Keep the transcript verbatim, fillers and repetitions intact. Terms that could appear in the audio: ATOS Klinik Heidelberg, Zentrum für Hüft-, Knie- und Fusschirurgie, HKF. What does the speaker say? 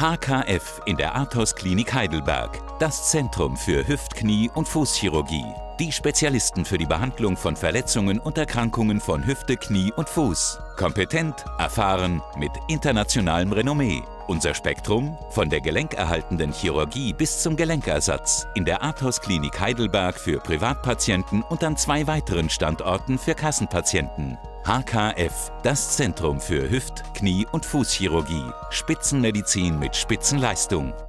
H K F in der ATOS Klinik Heidelberg, das Zentrum für Hüft-, Knie- und Fußchirurgie. Die Spezialisten für die Behandlung von Verletzungen und Erkrankungen von Hüfte, Knie und Fuß. Kompetent, erfahren, mit internationalem Renommee. Unser Spektrum von der gelenkerhaltenden Chirurgie bis zum Gelenkersatz in der ATOS Klinik Heidelberg für Privatpatienten und an zwei weiteren Standorten für Kassenpatienten. H K F, das Zentrum für Hüft-, Knie- und Fußchirurgie. Spitzenmedizin mit Spitzenleistung.